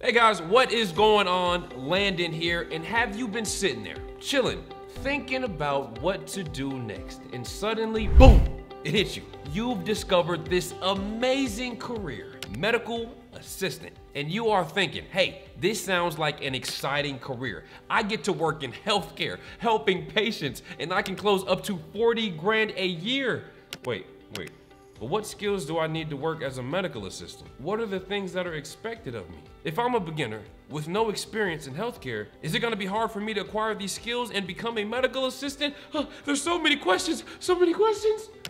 Hey guys, what is going on? Landon here, and have you been sitting there, chilling, thinking about what to do next, and suddenly, boom, it hits you. You've discovered this amazing career, medical assistant, and you are thinking, hey, this sounds like an exciting career. I get to work in healthcare, helping patients, and I can close up to 40 grand a year. Wait. But what skills do I need to work as a medical assistant? What are the things that are expected of me? If I'm a beginner with no experience in healthcare, is it gonna be hard for me to acquire these skills and become a medical assistant? Huh, there's so many questions.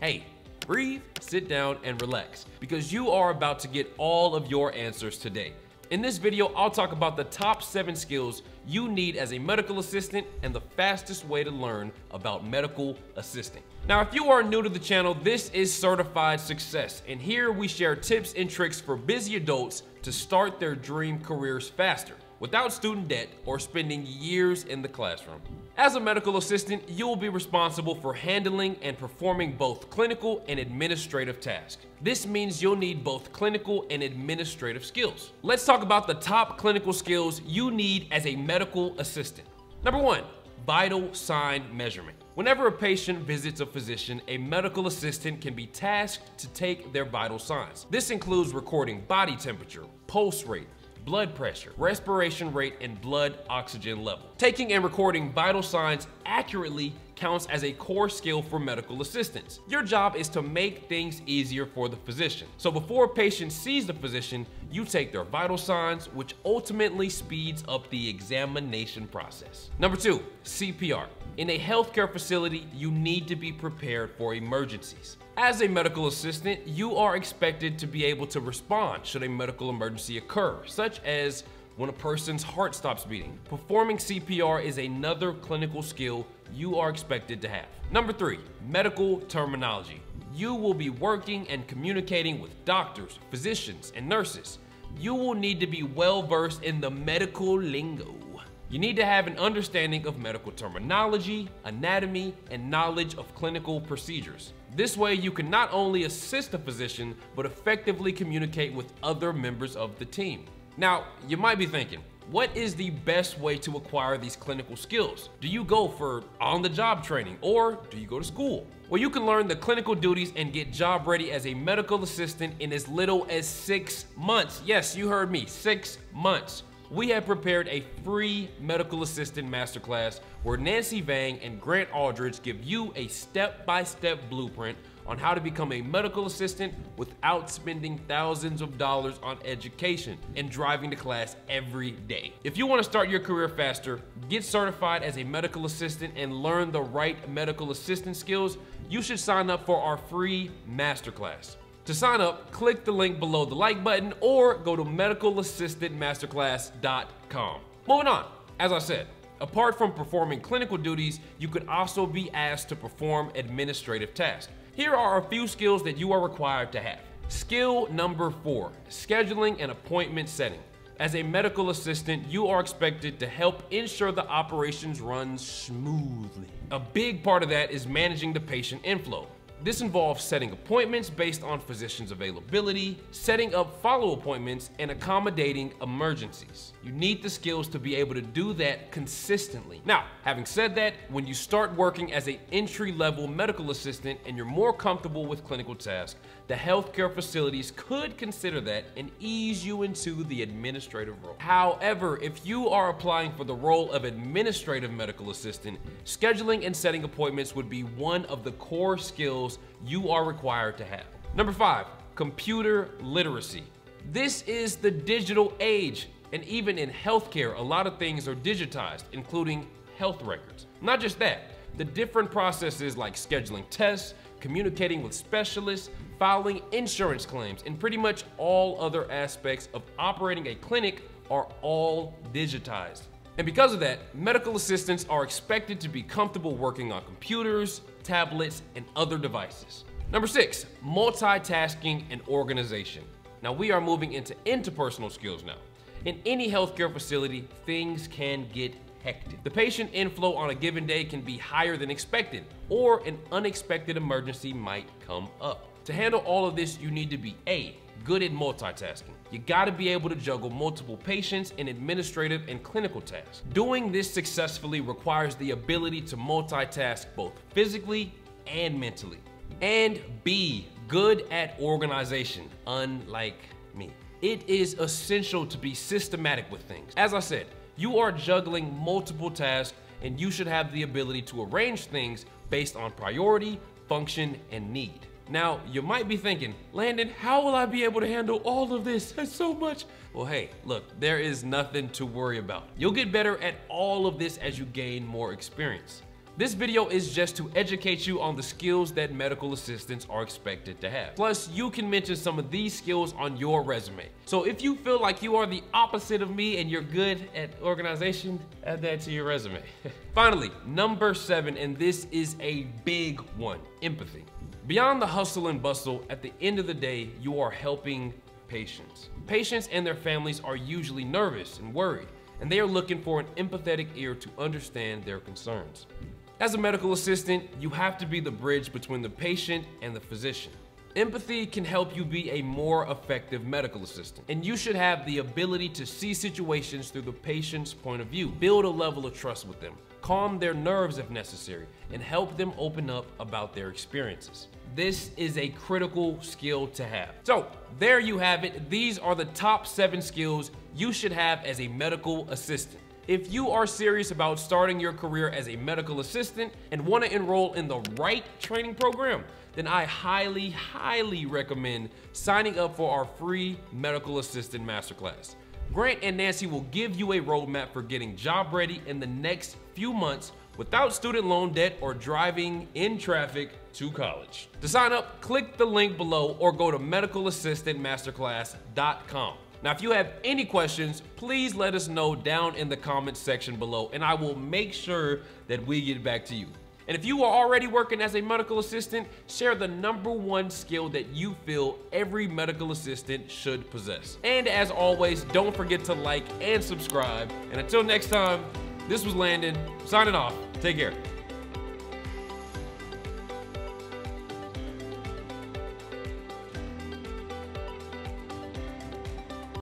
Hey, breathe, sit down, and relax, because you are about to get all of your answers today. In this video, I'll talk about the top 7 skills you need as a medical assistant and the fastest way to learn about medical assisting. Now, if you are new to the channel, this is Certified Success, and here we share tips and tricks for busy adults to start their dream careers faster, without student debt or spending years in the classroom. As a medical assistant, you will be responsible for handling and performing both clinical and administrative tasks. This means you'll need both clinical and administrative skills. Let's talk about the top clinical skills you need as a medical assistant. Number 1, vital sign measurement. Whenever a patient visits a physician, a medical assistant can be tasked to take their vital signs. This includes recording body temperature, pulse rate, blood pressure, respiration rate, and blood oxygen level. Taking and recording vital signs accurately counts as a core skill for medical assistants. Your job is to make things easier for the physician. So before a patient sees the physician, you take their vital signs, which ultimately speeds up the examination process. Number 2, CPR. In a healthcare facility, you need to be prepared for emergencies. As a medical assistant, you are expected to be able to respond should a medical emergency occur, such as when a person's heart stops beating. Performing CPR is another clinical skill you are expected to have. Number 3, medical terminology. You will be working and communicating with doctors, physicians, and nurses. You will need to be well-versed in the medical lingo. You need to have an understanding of medical terminology, anatomy, and knowledge of clinical procedures. This way you can not only assist the physician, but effectively communicate with other members of the team. Now, you might be thinking, what is the best way to acquire these clinical skills? Do you go for on-the-job training, or do you go to school? Well, you can learn the clinical duties and get job ready as a medical assistant in as little as 6 months. Yes, you heard me, 6 months. We have prepared a free medical assistant masterclass where Nancy Vang and Grant Aldridge give you a step-by-step blueprint on how to become a medical assistant without spending thousands of dollars on education and driving to class every day. If you want to start your career faster, get certified as a medical assistant, and learn the right medical assistant skills, you should sign up for our free masterclass. To sign up, click the link below the like button or go to medicalassistantmasterclass.com. Moving on, as I said, apart from performing clinical duties, you could also be asked to perform administrative tasks. Here are a few skills that you are required to have. Skill number 4, scheduling and appointment setting. As a medical assistant, you are expected to help ensure the operations run smoothly. A big part of that is managing the patient inflow. This involves setting appointments based on physicians' availability, setting up follow appointments, and accommodating emergencies. You need the skills to be able to do that consistently. Now, having said that, when you start working as an entry-level medical assistant and you're more comfortable with clinical tasks, the healthcare facilities could consider that and ease you into the administrative role. However, if you are applying for the role of administrative medical assistant, scheduling and setting appointments would be one of the core skills you are required to have. Number 5, computer literacy. This is the digital age, and even in healthcare, a lot of things are digitized, including health records. Not just that, the different processes like scheduling tests, communicating with specialists, filing insurance claims, and pretty much all other aspects of operating a clinic are all digitized. And because of that, medical assistants are expected to be comfortable working on computers, tablets, and other devices. Number 6, multitasking and organization. Now we are moving into interpersonal skills now. In any healthcare facility, things can get hectic. The patient inflow on a given day can be higher than expected, or an unexpected emergency might come up. To handle all of this, you need to be A, good at multitasking. You gotta be able to juggle multiple patients and administrative and clinical tasks. Doing this successfully requires the ability to multitask both physically and mentally. And be good at organization, unlike me. It is essential to be systematic with things. As I said, you are juggling multiple tasks and you should have the ability to arrange things based on priority, function, and need. Now, you might be thinking, Landon, how will I be able to handle all of this? That's so much. Well, hey, look, there is nothing to worry about. You'll get better at all of this as you gain more experience. This video is just to educate you on the skills that medical assistants are expected to have. Plus, you can mention some of these skills on your resume. So if you feel like you are the opposite of me and you're good at organization, add that to your resume. Finally, number 7, and this is a big one, empathy. Beyond the hustle and bustle, at the end of the day, you are helping patients. Patients and their families are usually nervous and worried, and they are looking for an empathetic ear to understand their concerns. As a medical assistant, you have to be the bridge between the patient and the physician. Empathy can help you be a more effective medical assistant, and you should have the ability to see situations through the patient's point of view, build a level of trust with them, calm their nerves if necessary, and help them open up about their experiences. This is a critical skill to have. So there you have it. These are the top 7 skills you should have as a medical assistant. If you are serious about starting your career as a medical assistant and want to enroll in the right training program, then I highly, highly recommend signing up for our free Medical Assistant Masterclass. Grant and Nancy will give you a roadmap for getting job ready in the next few months without student loan debt or driving in traffic to college. To sign up, click the link below or go to medicalassistantmasterclass.com. Now, if you have any questions, please let us know down in the comments section below, and I will make sure that we get back to you. And if you are already working as a medical assistant, share the number 1 skill that you feel every medical assistant should possess. And as always, don't forget to like and subscribe. And until next time, this was Landon, signing off. Take care.